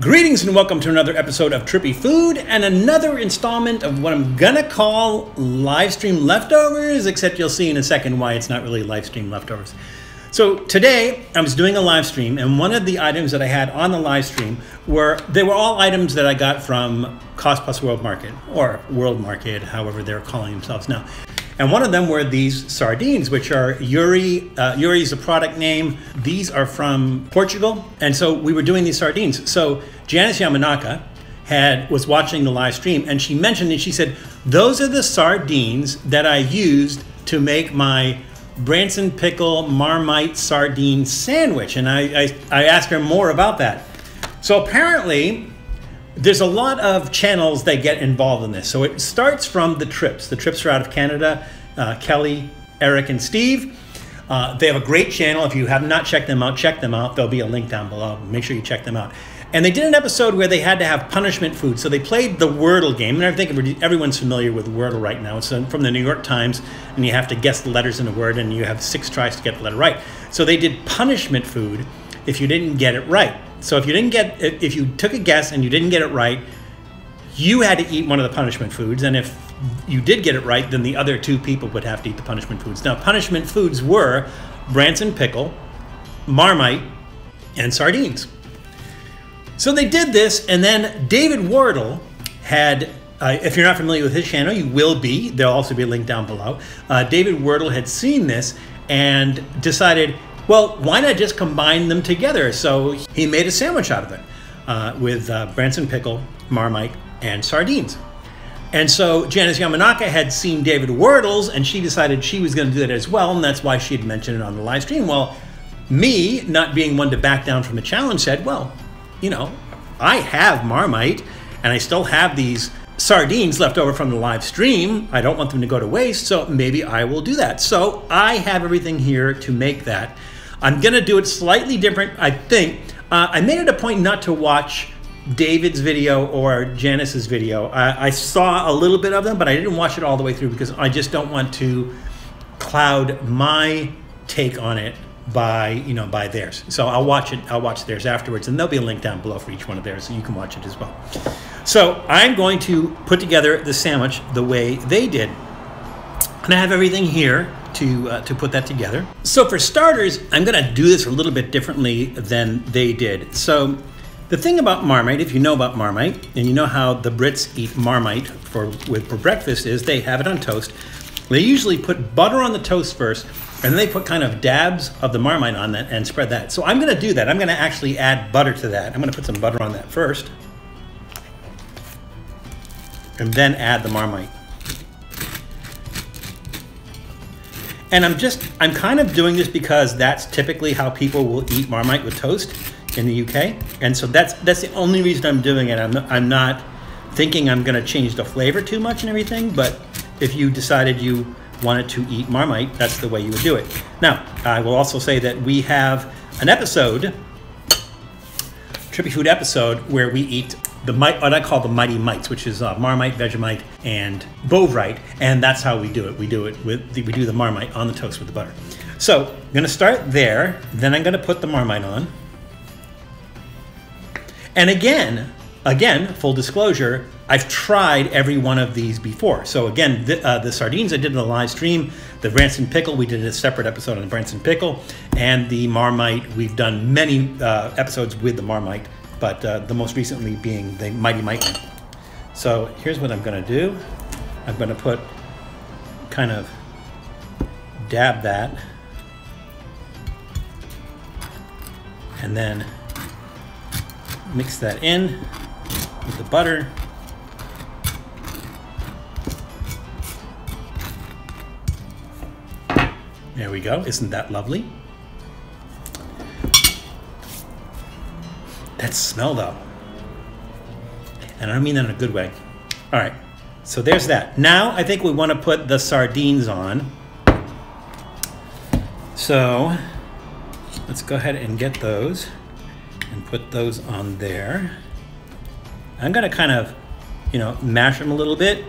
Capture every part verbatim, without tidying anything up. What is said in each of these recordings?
Greetings and welcome to another episode of Trippy Food and another installment of what I'm gonna call live stream leftovers, except you'll see in a second why it's not really live stream leftovers. So today I was doing a live stream, and one of the items that I had on the live stream were, they were all items that I got from Cost Plus World Market, or World Market, however they're calling themselves now. And one of them were these sardines, which are Yuri. Uh, Yuri is the product name. These are from Portugal. And so we were doing these sardines. So Janice Yamanaka had, was watching the live stream, and she mentioned, and she said, those are the sardines that I used to make my Branston Pickle Marmite sardine sandwich. And I, I, I asked her more about that. So apparently, there's a lot of channels that get involved in this. So it starts from The Trips. The Trips are out of Canada, uh, Kelly, Eric, and Steve. Uh, they have a great channel. If you have not checked them out, check them out. There'll be a link down below. Make sure you check them out. And they did an episode where they had to have punishment food. So they played the Wordle game. And I think everyone's familiar with Wordle right now. It's from the New York Times, and you have to guess the letters in a word, and you have six tries to get the letter right. So they did punishment food if you didn't get it right. So if you didn't get, if you took a guess and you didn't get it right, you had to eat one of the punishment foods. And if you did get it right, then the other two people would have to eat the punishment foods. Now, punishment foods were Branston Pickle, Marmite, and sardines. So they did this, and then David Wardle had, uh, if you're not familiar with his channel, you will be. There'll also be a link down below. Uh, David Wardle had seen this and decided, well, why not just combine them together? So he made a sandwich out of it uh, with uh, Branston Pickle, Marmite, and sardines. And so Janice Yamanaka had seen David Wardle's, and she decided she was gonna do that as well, and that's why she had mentioned it on the live stream. Well, me, not being one to back down from a challenge, said, well, you know, I have Marmite, and I still have these sardines left over from the live stream. I don't want them to go to waste, so maybe I will do that. So I have everything here to make that. I'm gonna do it slightly different, I think. Uh, I made it a point not to watch David's video or Janice's video. I, I saw a little bit of them, but I didn't watch it all the way through because I just don't want to cloud my take on it by, you know, by theirs. So I'll watch it, I'll watch theirs afterwards, and there'll be a link down below for each one of theirs, so you can watch it as well. So I'm going to put together the sandwich the way they did. And I have everything here to uh, to put that together. So for starters, I'm gonna do this a little bit differently than they did. So the thing about Marmite, if you know about Marmite, and you know how the Brits eat Marmite for with for breakfast, is they have it on toast. They usually put butter on the toast first, and then they put kind of dabs of the Marmite on that and spread that. So I'm gonna do that. I'm gonna actually add butter to that. I'm gonna put some butter on that first, and then add the Marmite. And I'm just, I'm kind of doing this because that's typically how people will eat Marmite with toast in the U K. And so that's that's the only reason I'm doing it. I'm not, I'm not thinking I'm gonna change the flavor too much and everything, but if you decided you wanted to eat Marmite, that's the way you would do it. Now, I will also say that we have an episode, Trippy Food episode, where we eat the what I call the Mighty Mites, which is uh, Marmite, Vegemite, and Bovrite, and that's how we do it. We do it with the, we do the Marmite on the toast with the butter. So I'm going to start there. Then I'm going to put the Marmite on. And again, again, full disclosure, I've tried every one of these before. So again, the, uh, the sardines I did in the live stream, the Branston Pickle, we did a separate episode on the Branston Pickle, and the Marmite, we've done many uh, episodes with the Marmite, but uh, the most recently being the Mighty Mite one. So here's what I'm gonna do. I'm gonna put, kind of dab that, and then mix that in with the butter. There we go, isn't that lovely? That smell though, and I don't mean that in a good way. All right, so there's that. Now I think we wanna put the sardines on. So let's go ahead and get those and put those on there. I'm gonna kind of, you know, mash them a little bit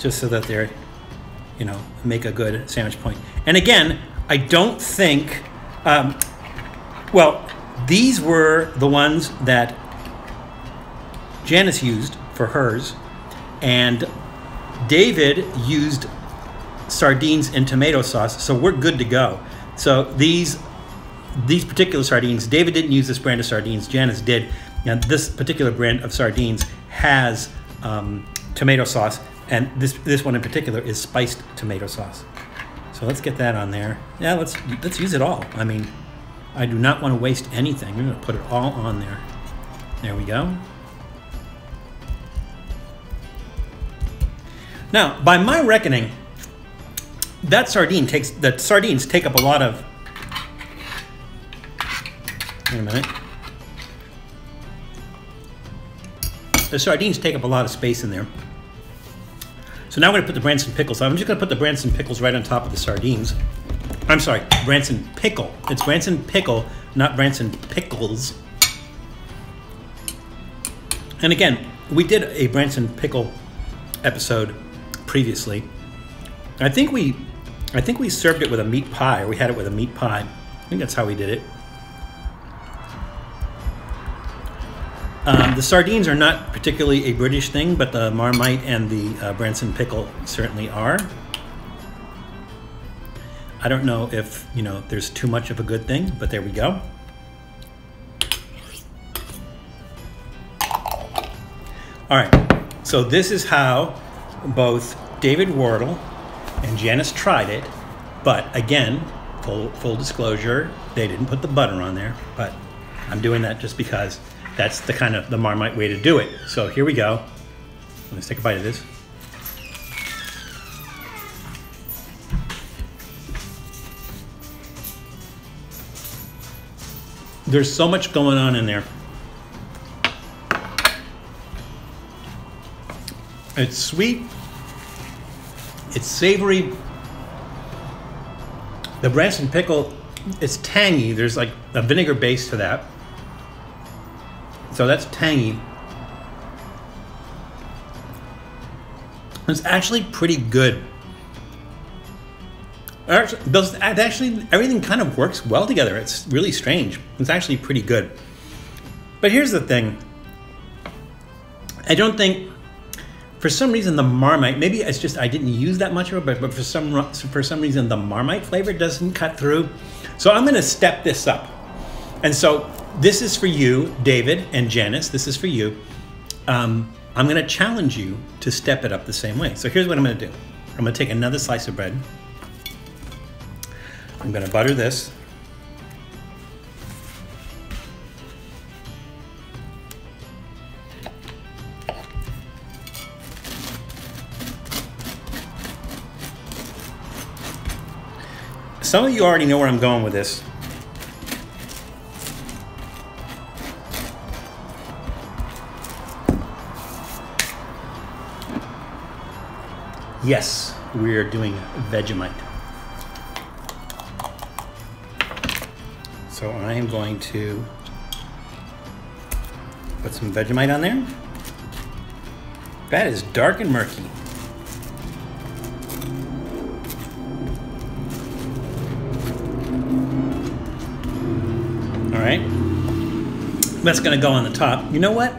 just so that they're, you know, make a good sandwich point. And again, I don't think, um, well, These were the ones that Janice used for hers, and David used sardines and tomato sauce, so we're good to go. So these these particular sardines, David didn't use this brand of sardines, Janice did. Now this particular brand of sardines has um, tomato sauce, and this this one in particular is spiced tomato sauce. So let's get that on there. Yeah, let's let's use it all. I mean, I do not want to waste anything. I'm gonna put it all on there. There we go. Now, by my reckoning, that sardine takes that sardines take up a lot of. Wait a minute. The sardines take up a lot of space in there. So now I'm going to put the Branston pickles. I'm just going to put the Branston pickles right on top of the sardines. I'm sorry, Branston pickle. It's Branston pickle, not Branston pickles. And again, we did a Branston pickle episode previously. I think we, I think we served it with a meat pie. Or we had it with a meat pie. I think that's how we did it. Um, the sardines are not particularly a British thing, but the Marmite and the uh, Branston pickle certainly are. I don't know if, you know, there's too much of a good thing, but there we go. All right, so this is how both David Wardle and Janice tried it, but again, full, full disclosure, they didn't put the butter on there, but I'm doing that just because that's the kind of the Marmite way to do it. So here we go. Let's take a bite of this. There's so much going on in there. It's sweet. It's savory. The Branston pickle, it's tangy. There's like a vinegar base to that. So that's tangy. It's actually pretty good. Actually, those, actually, everything kind of works well together. It's really strange. It's actually pretty good. But here's the thing. I don't think, for some reason, the Marmite, maybe it's just I didn't use that much of it, but, but for some for some reason, the Marmite flavor doesn't cut through. So I'm going to step this up. And so this is for you, David and Janice. This is for you. Um, I'm going to challenge you to step it up the same way. So here's what I'm going to do. I'm going to take another slice of bread. I'm going to butter this. Some of you already know where I'm going with this. Yes, we're doing Vegemite. So I am going to put some Vegemite on there. That is dark and murky. All right, that's gonna go on the top. You know what?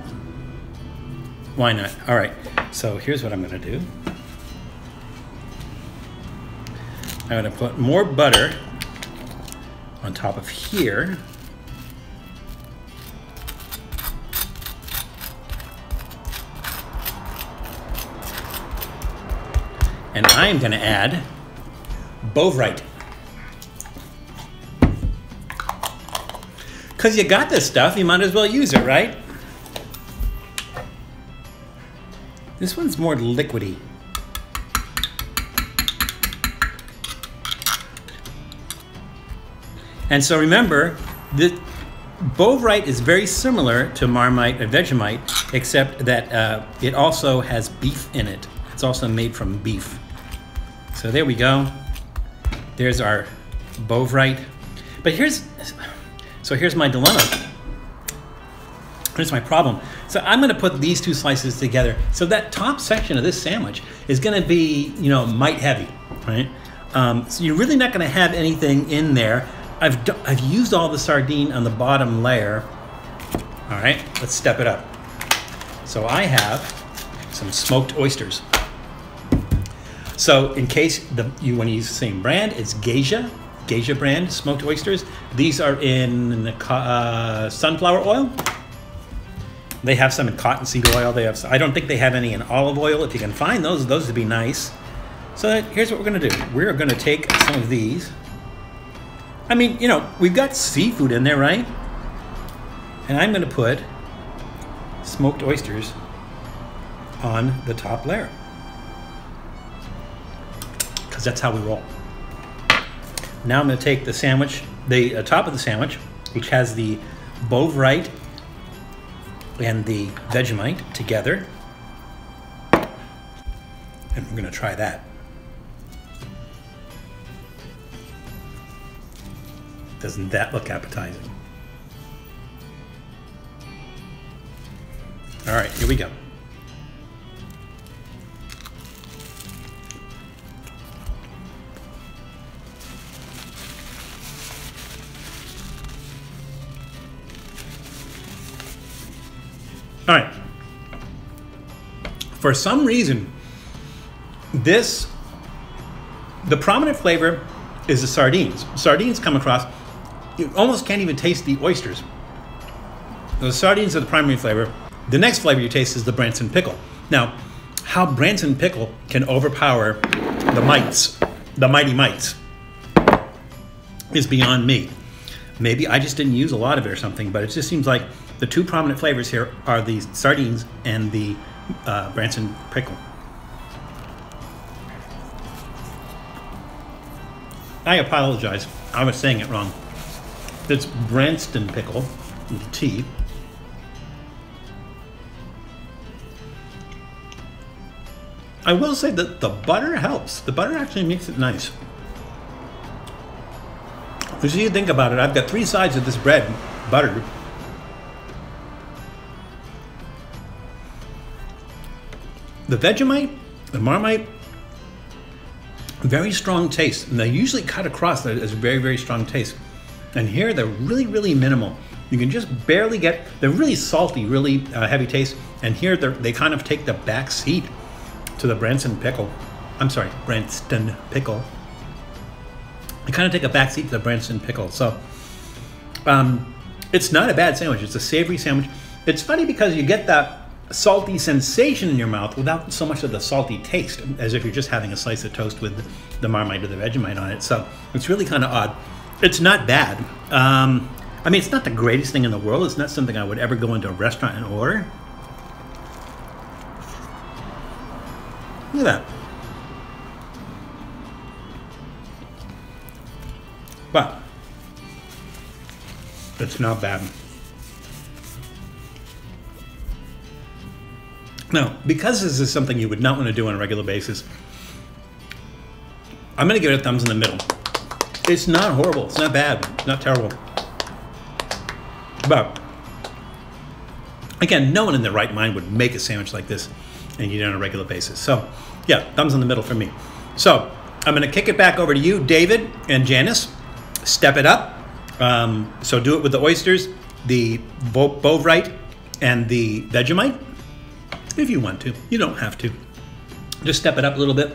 Why not? All right, so here's what I'm gonna do. I'm going to put more butter on top of here. And I am going to add Bovrite. Because you got this stuff, you might as well use it, right? This one's more liquidy. And so remember, the Bovrite is very similar to Marmite and Vegemite, except that uh, it also has beef in it. It's also made from beef. So there we go. There's our Bovrite. But here's, so here's my dilemma. Here's my problem. So I'm gonna put these two slices together. So that top section of this sandwich is gonna be, you know, mite heavy, right? Um, so you're really not gonna have anything in there I've, I've used all the sardine on the bottom layer. All right, let's step it up. So I have some smoked oysters. So in case the, you want to use the same brand, it's Geja, Geja brand smoked oysters. These are in uh, sunflower oil. They have some in cottonseed oil. They have. Some, I don't think they have any in olive oil. If you can find those, those would be nice. So that, here's what we're going to do. We're going to take some of these. I mean, you know, we've got seafood in there, right? And I'm going to put smoked oysters on the top layer. Because that's how we roll. Now I'm going to take the sandwich, the uh, top of the sandwich, which has the Bovrite and the Vegemite together. And we're going to try that. Doesn't that look appetizing? All right, here we go. All right. For some reason, this, the prominent flavor is the sardines. Sardines come across, you almost can't even taste the oysters. The sardines are the primary flavor. The next flavor you taste is the Branston Pickle. Now, how Branston Pickle can overpower the mites, the mighty mites, is beyond me. Maybe I just didn't use a lot of it or something, but it just seems like the two prominent flavors here are the sardines and the uh, Branston Pickle. I apologize, I was saying it wrong. It's Branston Pickle with a T. I will say that the butter helps. The butter actually makes it nice. As you think about it, I've got three sides of this bread buttered. The Vegemite, the Marmite, very strong taste. And they usually cut across that as very, very strong taste. And here they're really, really minimal. You can just barely get, they're really salty, really uh, heavy taste. And here they kind of take the back seat to the Branston Pickle. I'm sorry, Branston Pickle. They kind of take a back seat to the Branston Pickle. So um, it's not a bad sandwich. It's a savory sandwich. It's funny because you get that salty sensation in your mouth without so much of the salty taste, as if you're just having a slice of toast with the Marmite or the Vegemite on it. So it's really kind of odd. It's not bad. Um, I mean, it's not the greatest thing in the world. It's not something I would ever go into a restaurant and order. Look at that. But it's not bad. Now, because this is something you would not want to do on a regular basis, I'm going to give it a thumbs in the middle. It's not horrible, it's not bad, it's not terrible. But again, no one in their right mind would make a sandwich like this and eat it on a regular basis. So yeah, thumbs in the middle for me. So I'm gonna kick it back over to you, David and Janice. Step it up. Um, so do it with the oysters, the Bovrite, and the Vegemite, if you want to. You don't have to. Just step it up a little bit.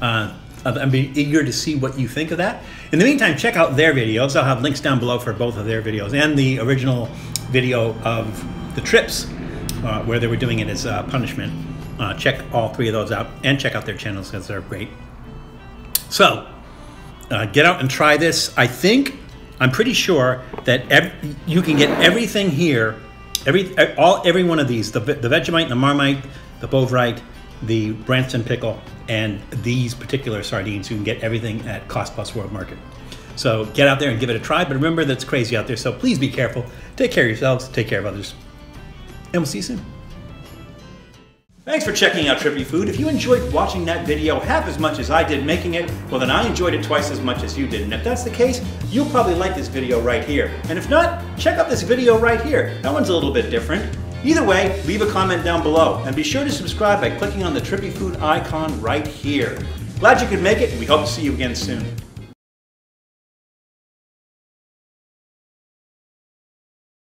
Uh, I'm eager to see what you think of that. In the meantime, check out their videos. I'll have links down below for both of their videos and the original video of The Trips, uh, where they were doing it as uh, punishment. Uh, check all three of those out and check out their channels because they're great. So uh, get out and try this. I think, I'm pretty sure that every, you can get everything here, every all every one of these, the, the Vegemite, the Marmite, the Bovrite, the Branston Pickle, and these particular sardines. You can get everything at Cost Plus World Market. So get out there and give it a try, but remember that's crazy out there, so please be careful. Take care of yourselves, take care of others, and we'll see you soon. Thanks for checking out Trippy Food. If you enjoyed watching that video half as much as I did making it, well then I enjoyed it twice as much as you did. And if that's the case, you'll probably like this video right here. And if not, check out this video right here. That one's a little bit different. Either way, leave a comment down below and be sure to subscribe by clicking on the Trippy Food icon right here. Glad you could make it, and we hope to see you again soon.